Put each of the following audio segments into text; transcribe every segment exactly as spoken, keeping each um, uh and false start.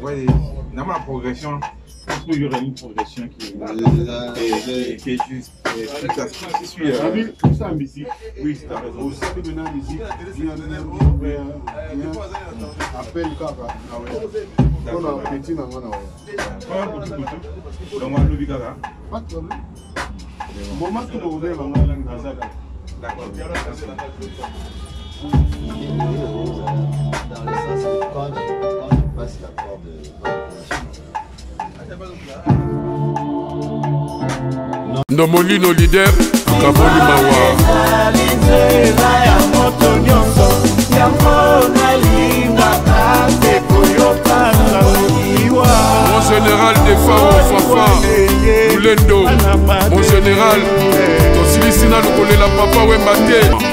Oui, dans ma progression, il y aura une progression qui est juste. Je suis en musique. Oui, c'est la raison. Vous savez maintenant en musique, il y a un appel qui est petit. Pas de problème. Moment que vous avez la langue dans la langue. D'accord. Dans le sens quand je passe la corde de Nomolino leader Kaboli Mawa. Mon général Défao Fafa Boulendo. Mon général Toslisina nous connaît la papa ouais maté.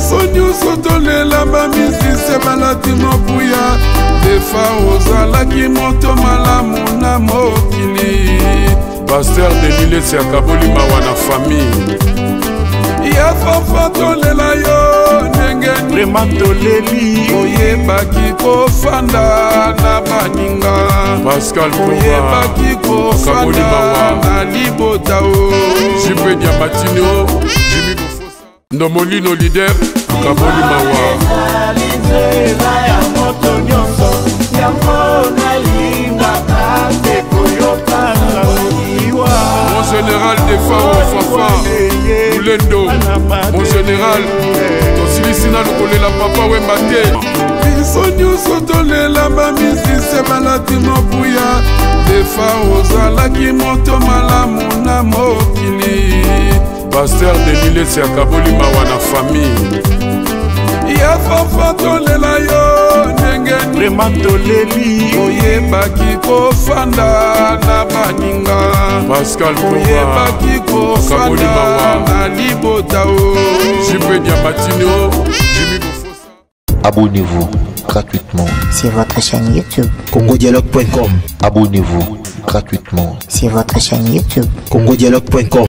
Sonio sotolela ba misise malati mobuya Défao zalaki moto malamu na mokili Pasteur Demile Siakaboli mawa na famille Ya fafa tolela yo ndenge Rema toleli Oye Bakiko fanda na baninga Pascal Nomolino Oye Bakiko fanda na libota o Jimmy Nomolino Jimmy Nomolino leader Kaboli Mawa. Mon général Défao Fafa Boulendo. Mon général Tosilisina nous connaît la papa ouais maté. Sonio sotolela ba misise malati mobuya Défao zalaki moto malamu na mokili Pasteur Demile Siakaboli mawa na famille Ya fafa tolela yo ndenge Rema toleli Oye Bakiko fanda na baninga Pascal Nomolino Oye Bakiko fanda na libota o Jimmy Nomolino Jimmy Nomolino Abonnez-vous gratuitement sur votre chaîne YouTube Congo Dialogue point com. Abonnez-vous gratuitement sur votre chaîne YouTube Congo Dialogue point com.